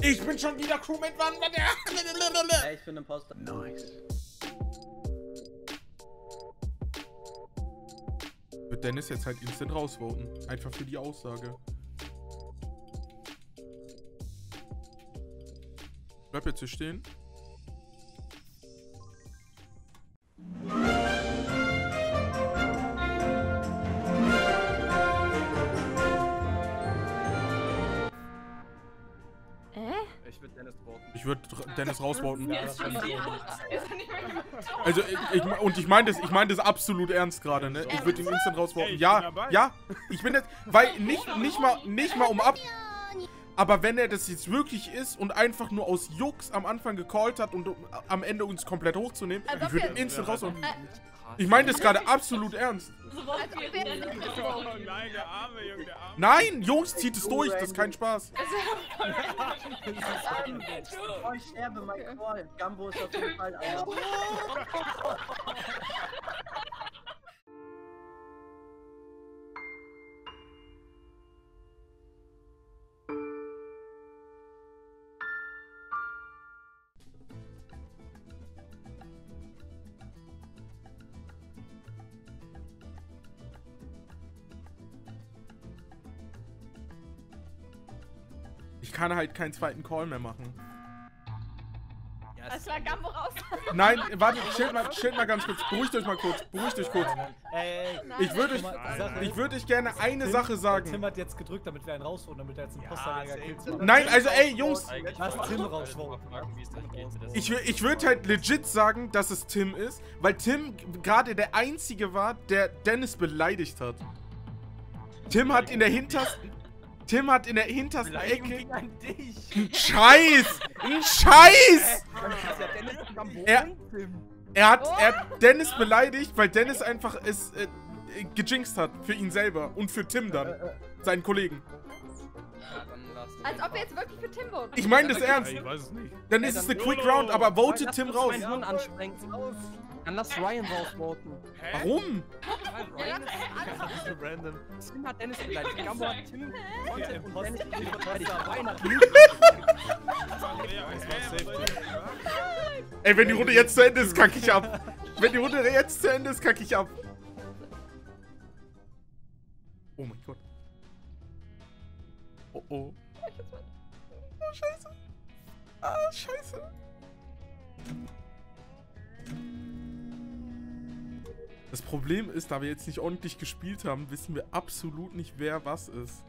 Ich bin schon wieder Crewmate-Wanderer. Ja, ich bin ein Poster. Nice. Wird Dennis jetzt halt instant rausvoten. Einfach für die Aussage. Bleib jetzt hier stehen. Ich würde Dennis rausvoten. Ja, also, ich meine das, absolut ernst gerade, ne? Ich würde ihn instant rausvoten. Ja, ja, ich bin jetzt, weil nicht mal um ab... Aber wenn er das jetzt wirklich ist und einfach nur aus Jux am Anfang gecallt hat und um am Ende uns komplett hochzunehmen, ich würde ihn instant rausvoten. Ich meine das gerade absolut ernst. Nein, der arme Junge, der arme. Nein, Jungs, zieht es durch, das ist kein Spaß. Ich sterbe, mein Call. Gambo ist auf jeden Fall einer. Ich kann halt keinen zweiten Call mehr machen. Das war Gambo raus. Nein, warte, chillt mal ganz kurz. Beruhigt euch mal kurz. Beruhigt euch kurz. Ich würde euch gerne eine Sache sagen. Tim hat jetzt gedrückt, damit wir einen rausholen, damit er jetzt einen Posterjäger killt. Nein, also ey, Jungs. Lass Tim rausholen. Ich würde halt legit sagen, dass es Tim ist, weil Tim gerade der Einzige war, der Dennis beleidigt hat. Tim hat in der hintersten... Tim hat in der hintersten Ecke Ein Scheiß! Er hat Dennis beleidigt, weil Dennis einfach es gejinxt hat für ihn selber und für Tim dann, seinen Kollegen. Als ob er jetzt wirklich für Tim votet. Ich meine das ernst. Ich weiß es nicht. Dann ist es eine Quick Round, aber vote Tim raus. Dann lass Ryan rausvoten. Warum? Random. Tim hat Dennis beleidigt. Gambo hat Tim votet und Dennis beleidigt. Ey, wenn die Runde jetzt zu Ende ist, kacke ich ab. Oh mein Gott. Oh oh. Oh scheiße. Ah, scheiße. Das Problem ist, da wir jetzt nicht ordentlich gespielt haben, wissen wir absolut nicht, wer was ist.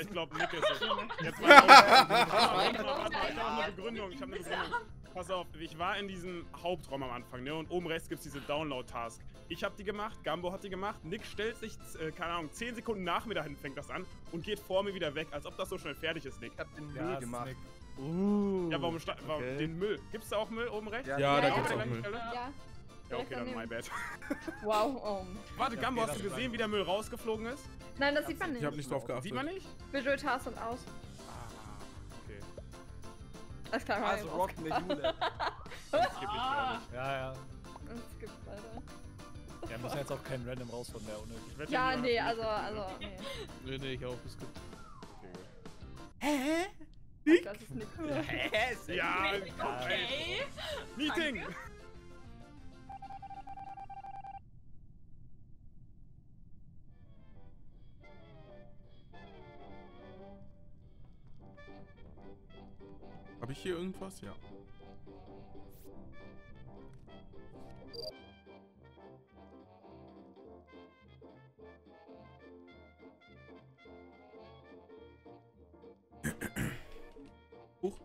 Ich glaube, Nick ist es. Jetzt ich habe eine Begründung. Pass auf, ich war in diesem Hauptraum am Anfang, ne? Und oben rechts gibt es diese Download-Task. Ich habe die gemacht, Gambo hat die gemacht, Nick stellt sich, keine Ahnung, 10 Sekunden nach mir dahin, fängt das an und geht vor mir wieder weg, als ob das so schnell fertig ist, Nick. Ich hab den Müll gemacht. Nick. Ja, warum den Müll? Gibt's da auch Müll oben rechts? Ja, ja, da gibt's auch Müll. Ja, okay, dann my bad. Wow, Warte, Gambo, hast du gesehen, wie der Müll rausgeflogen ist? Nein, das sieht man nicht. Ich hab nicht drauf geachtet. Sieht man nicht? Visual Task und aus. Das kann also rockt eine Jule. Das gibt nicht. Ja. Das gibt's leider. Ja, muss jetzt auch keinen Random rausholen mehr, ohne. Ja, nee, nee. Nee, ich auch. Es gibt. Hä? Nick? Das ist Nick. Hä? Ja, okay. Meeting! Habe ich hier irgendwas? Ja. Huch.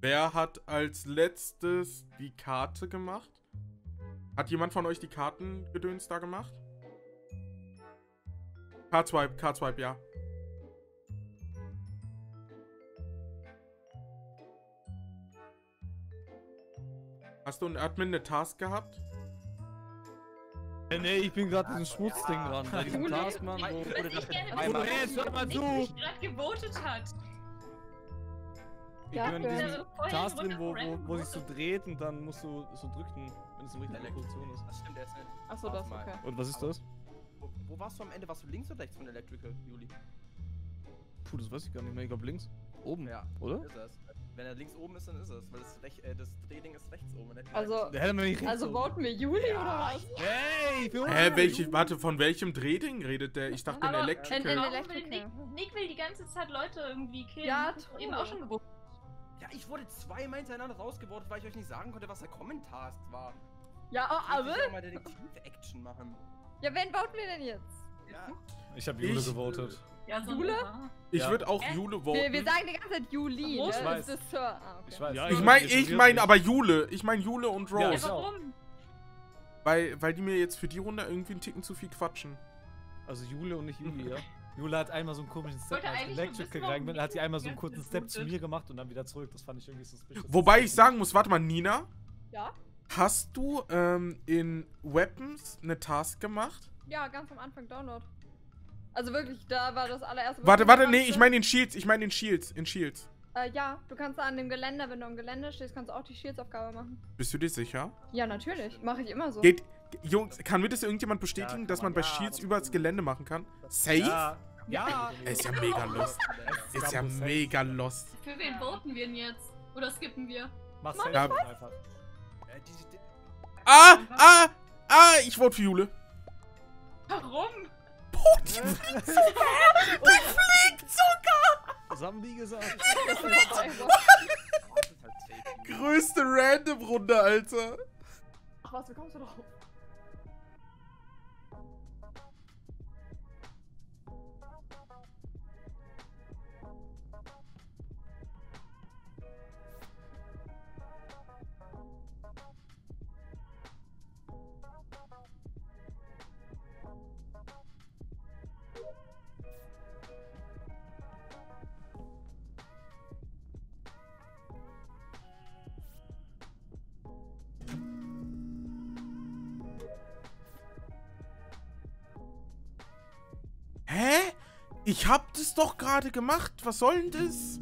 Wer hat als letztes die Karte gemacht? Hat jemand von euch die Kartengedöns da gemacht? Card-Swipe, Card-Swipe, ja. Hast du einen Admin eine Task gehabt? Nee, ich bin gerade in diesem Schmutzding dran. Bei diesem Task, Mann. Wo gerade gewotet hat. Ich bin in diesem Task drin, wo sich so dreht und dann musst du so drücken, wenn es in richtiger Position ist. Das stimmt, der ist nicht. Achso, das, okay. Und was ist das? Wo warst du am Ende? Warst du links oder rechts von Electrical, Juli? Puh, das weiß ich gar nicht mehr. Ich glaube links. Oben, ja, oder? Ist das. Wenn er links oben ist, dann ist es. Weil das Drehding ist rechts oben. Also voten wir Juli oder was? Hey, warte, von welchem Drehding redet der? Ich dachte, aber in Electrical. Nick will die ganze Zeit Leute irgendwie killen. Ja, eben auch schon gewotet. Ja, ich wurde zweimal hintereinander rausgewortet, weil ich euch nicht sagen konnte, was der Kommentar war. Ja, aber. Ich will mal Detektiv-Action machen. Ja, wen voten wir denn jetzt? Ja. Ich habe Jule gewotet. Ja, so Jule? Ich würde auch Jule voten. Wir sagen die ganze Zeit Juli, ne? Ich weiß. Das ist Sir. Ah, okay. Ich weiß. Ja, ich mein aber Jule. Ich meine Jule und Rose. Ja, warum? Weil die mir jetzt für die Runde irgendwie einen Ticken zu viel quatschen. Also Jule und nicht Juli, ja. Jule hat einmal so einen komischen Step als Electrical gegangen, hat sie einmal so einen kurzen Step zu mir gemacht und dann wieder zurück. Das fand ich irgendwie suspicious. Wobei ich sagen muss, warte mal, Nina? Ja? Hast du in Weapons eine Task gemacht? Ja, ganz am Anfang Download. Also wirklich, da war das allererste... Warte, nee, ich meine in Shields, in Shields. Ja, du kannst da an dem Geländer, wenn du am Geländer stehst, kannst du auch die Shields-Aufgabe machen. Bist du dir sicher? Ja, natürlich, mache ich immer so. Jungs, kann mir das irgendjemand bestätigen, dass man bei Shields über das Gelände machen kann? Safe? Ja. Ist ja mega lost. Ist ja mega lost. Für wen voten wir denn jetzt? Oder skippen wir? Mach safe einfach. Ich vote für Jule. Warum? Boah, die fliegt sogar! Die fliegt sogar! Das haben die gesagt. Größte Random-Runde, Alter. Ach was, wie kommst du drauf? Hä? Ich hab das doch gerade gemacht. Was soll denn das?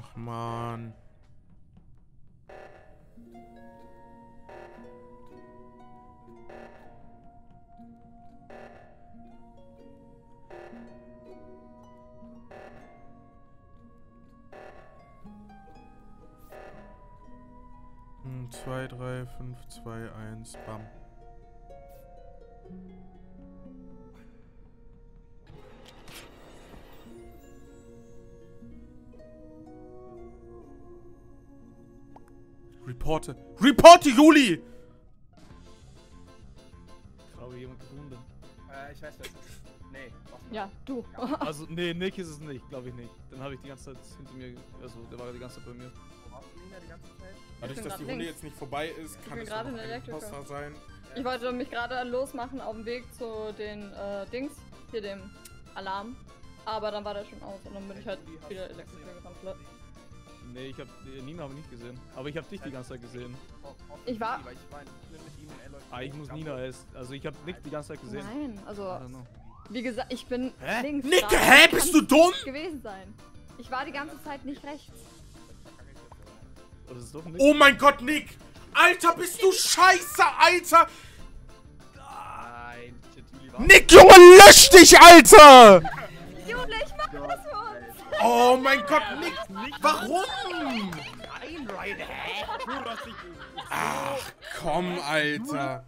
Ach man. Zwei, drei, fünf, zwei, eins, bam. Reporte. Reporte, Juli! Ich glaube, jemand gefunden. Ich weiß nicht. Nee. Ja, du. Also, nee, Nick ist es nicht, glaube ich nicht. Dann habe ich die ganze Zeit hinter mir, also der war die ganze Zeit bei mir. Dadurch, dass die Runde jetzt nicht vorbei ist, kann es gerade ein Imposter sein. Ich wollte mich gerade losmachen auf dem Weg zu den hier dem Alarm. Aber dann war der schon aus und dann bin ich halt wieder Elektriker gerannt. Nee, ich hab Nina habe ich nicht gesehen. Aber ich hab dich die ganze Zeit gesehen. Ich war. Ah, ich muss Nina essen. Also ich hab Nick die ganze Zeit gesehen. Nein, also. Wie gesagt, ich bin links. Nick, hä? Bist du dumm? Gewesen sein. Ich war die ganze Zeit nicht rechts. Das ist doch Nick. Oh mein Gott, Nick! Alter, bist du scheiße, Alter! Nein, Nick, Junge, lösch dich, Alter! Jule, ich mach das für uns! Oh mein Gott, Nick! Warum? Nein, Ryan, hä? Ach komm, Alter!